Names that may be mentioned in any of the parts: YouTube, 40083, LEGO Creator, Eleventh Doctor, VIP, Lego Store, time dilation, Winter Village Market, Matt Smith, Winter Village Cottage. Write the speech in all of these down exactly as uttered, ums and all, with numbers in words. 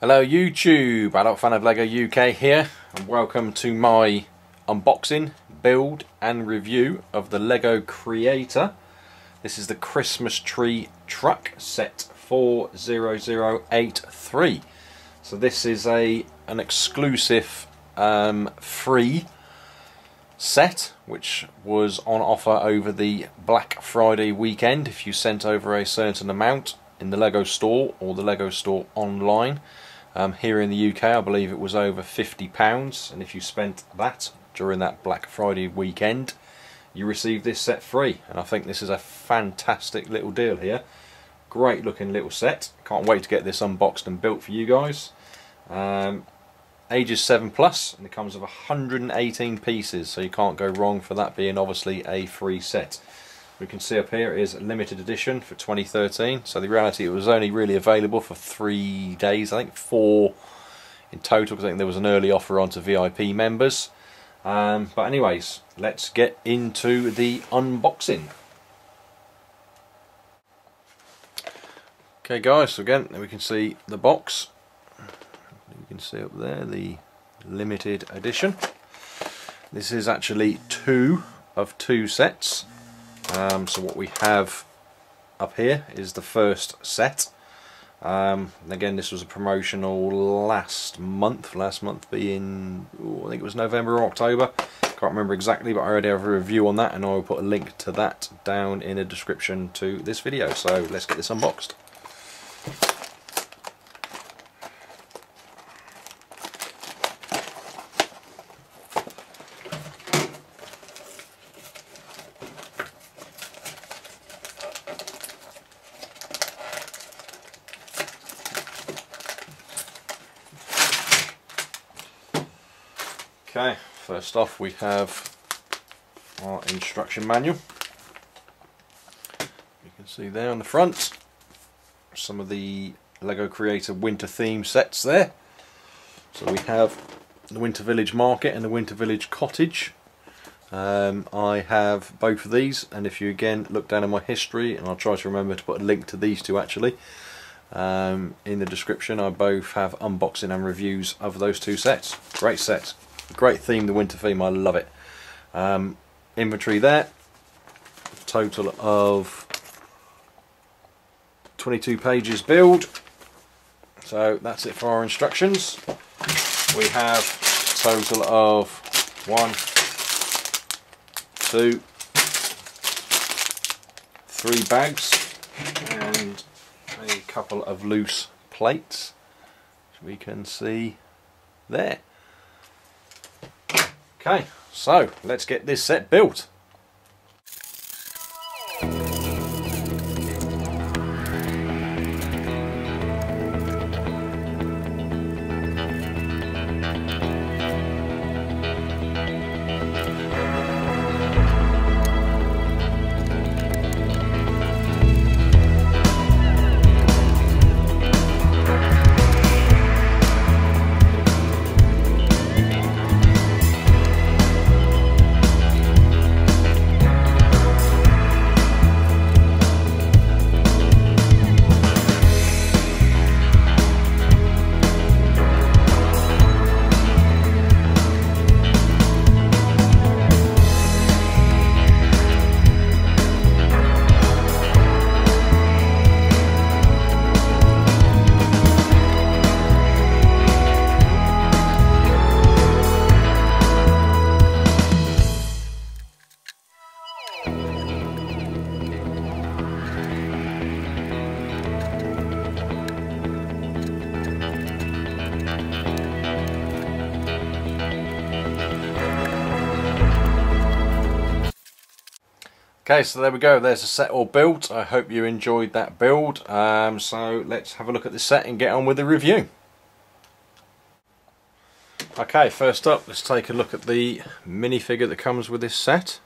Hello YouTube, Adult Fan of LEGO U K here, and welcome to my unboxing, build and review of the LEGO Creator. This is the Christmas tree truck set four zero zero eight three. So this is a an exclusive um, free set which was on offer over the Black Friday weekend if you sent over a certain amount in the LEGO store or the LEGO store online. Um, here in the U K I believe it was over fifty pounds, and if you spent that during that Black Friday weekend you received this set free, and I think this is a fantastic little deal here. Great looking little set. Can't wait to get this unboxed and built for you guys. Um, ages seven plus, and it comes with one hundred eighteen pieces, so you can't go wrong for that being obviously a free set. We can see up here it is limited edition for twenty thirteen, so the reality it was only really available for three days, I think four in total, because I think there was an early offer on to V I P members. Um, but anyways, let's get into the unboxing. Okay guys, so again we can see the box. You can see up there the limited edition. This is actually two of two sets. Um, so what we have up here is the first set. Um, again, this was a promotional last month, last month being, ooh, I think it was November or October, can't remember exactly, but I already have a review on that and I will put a link to that down in the description to this video. So let's get this unboxed. Okay, first off we have our instruction manual. You can see there on the front some of the LEGO Creator winter theme sets there. So we have the Winter Village Market and the Winter Village Cottage. Um, I have both of these, and if you again look down in my history, and I'll try to remember to put a link to these two actually um, in the description, I both have unboxing and reviews of those two sets. Great sets. Great theme, the winter theme, I love it. Um, inventory there, total of twenty-two pages build. So that's it for our instructions. We have a total of one, two, three bags and a couple of loose plates, as we can see there. Okay, so let's get this set built. Okay, so there we go, there's the set all built. I hope you enjoyed that build. Um, so let's have a look at the set and get on with the review. Okay, first up, let's take a look at the minifigure that comes with this set.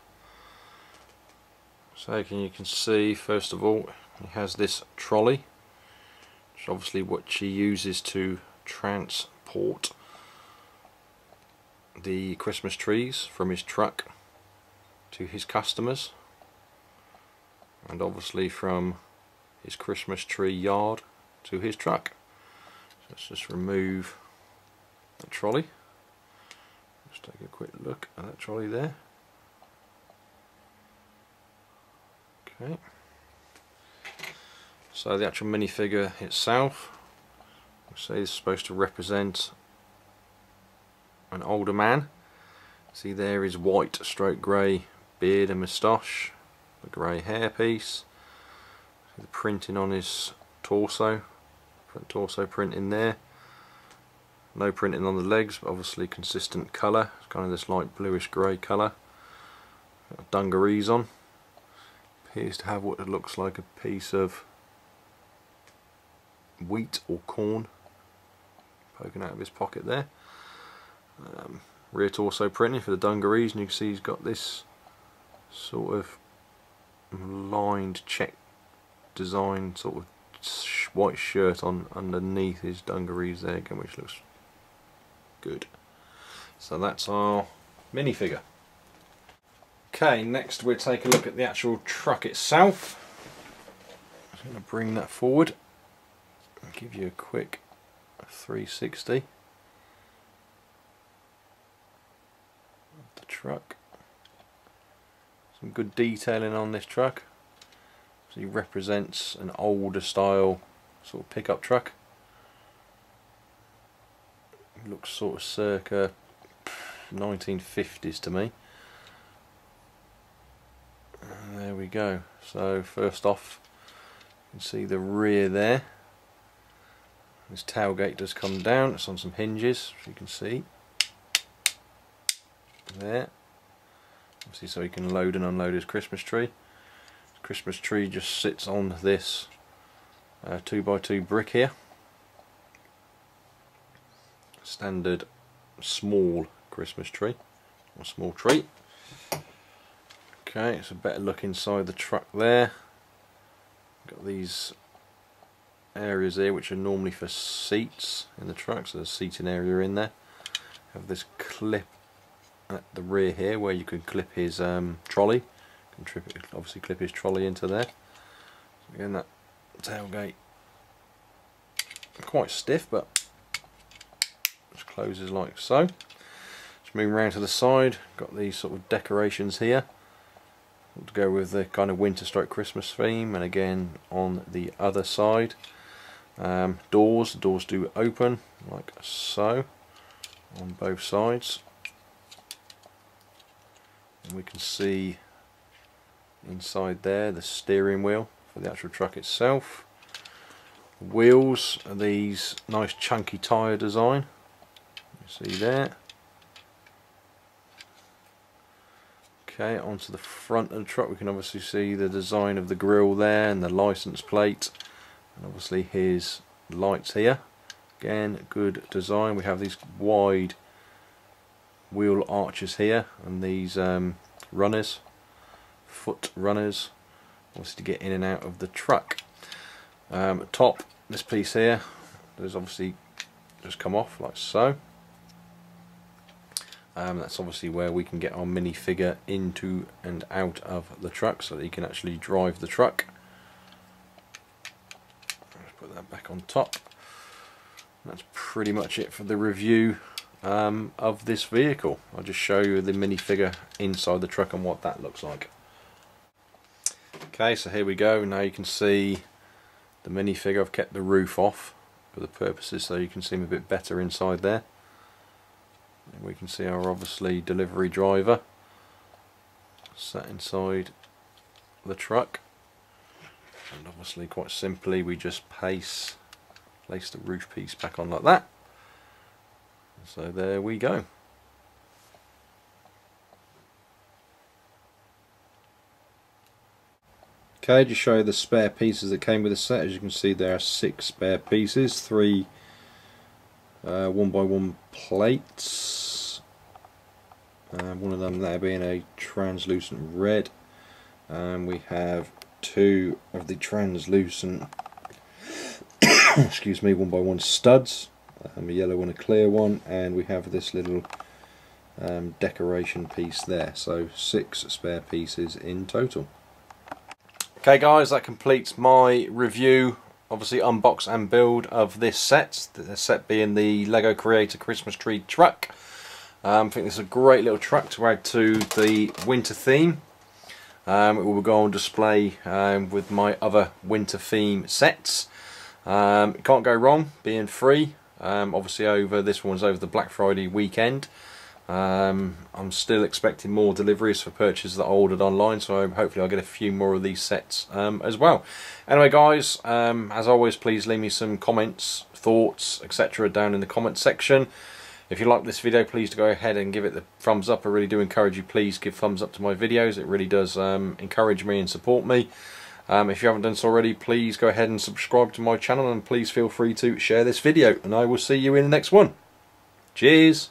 So you can, you can see, first of all, he has this trolley, which is obviously what she uses to transport the Christmas trees from his truck to his customers, and obviously from his Christmas tree yard to his truck. let's just remove the trolley. Just take a quick look at that trolley there. Okay. So the actual minifigure itself, we see is supposed to represent an older man. See there is white stroke grey beard and moustache, the grey hair piece, see the printing on his torso, front torso print in there. No printing on the legs, but obviously consistent colour. It's kind of this light bluish grey colour. Dungarees on. Appears to have what it looks like a piece of wheat or corn poking out of his pocket there. Um, rear torso printing for the dungarees, and you can see he's got this sort of lined check design sort of white shirt on underneath his dungarees there again, which looks good. So that's our minifigure. Okay, next we'll take a look at the actual truck itself. I'm going to bring that forward and give you a quick three sixty of the truck. Some good detailing on this truck. So he represents an older style sort of pickup truck. It looks sort of circa nineteen fifties to me. And there we go. So first off, you can see the rear there. This tailgate does come down. It's on some hinges, as you can see. There. Obviously, so he can load and unload his Christmas tree. Christmas tree just sits on this uh, two by two brick here. Standard small Christmas tree, or small tree. Okay, it's a better look inside the truck there. Got these areas here which are normally for seats in the truck, so there's a seating area in there. Have this clip at the rear here where you can clip his um, trolley. Can trip it, obviously clip his trolley into there. So again, that tailgate quite stiff, but just closes like so. Just moving around to the side, got these sort of decorations here to go with the kind of winter stroke Christmas theme, and again on the other side, um, doors. The doors do open like so on both sides, and we can see inside there the steering wheel for the actual truck itself. The wheels are these nice chunky tyre design you see there. Okay, onto the front of the truck we can obviously see the design of the grille there and the license plate, and obviously his lights here. Again, good design. We have these wide wheel arches here and these um, runners, foot runners, obviously to get in and out of the truck. Um, top, this piece here, there's obviously just come off like so. Um, that's obviously where we can get our minifigure into and out of the truck so that he can actually drive the truck. Just put that back on top. And that's pretty much it for the review um, of this vehicle. I'll just show you the minifigure inside the truck and what that looks like. Okay, so here we go. Now you can see the minifigure. I've kept the roof off for the purposes so you can see him a bit better inside there. And we can see our obviously delivery driver sat inside the truck, and obviously quite simply we just place, place the roof piece back on like that. So there we go. Okay, just show you the spare pieces that came with the set. As you can see, there are six spare pieces, three uh, one by one plates. Um, one of them there being a translucent red. Um, we have two of the translucent, excuse me, one by one studs, um, a yellow and a clear one, and we have this little um, decoration piece there. So six spare pieces in total. Okay guys, that completes my review obviously unbox and build of this set, the set being the LEGO Creator Christmas tree truck. Um, I think this is a great little truck to add to the winter theme. Um, it will go on display um, with my other winter theme sets. Um, it can't go wrong, being free. Um, obviously over this one's over the Black Friday weekend. Um, I'm still expecting more deliveries for purchases that I ordered online, so hopefully I'll get a few more of these sets um, as well. Anyway guys, um, as always, please leave me some comments, thoughts, et cetera down in the comment section. If you like this video, please go ahead and give it the thumbs up. I really do encourage you, please give thumbs up to my videos. It really does um, encourage me and support me. Um, if you haven't done so already, please go ahead and subscribe to my channel, and please feel free to share this video, and I will see you in the next one. Cheers!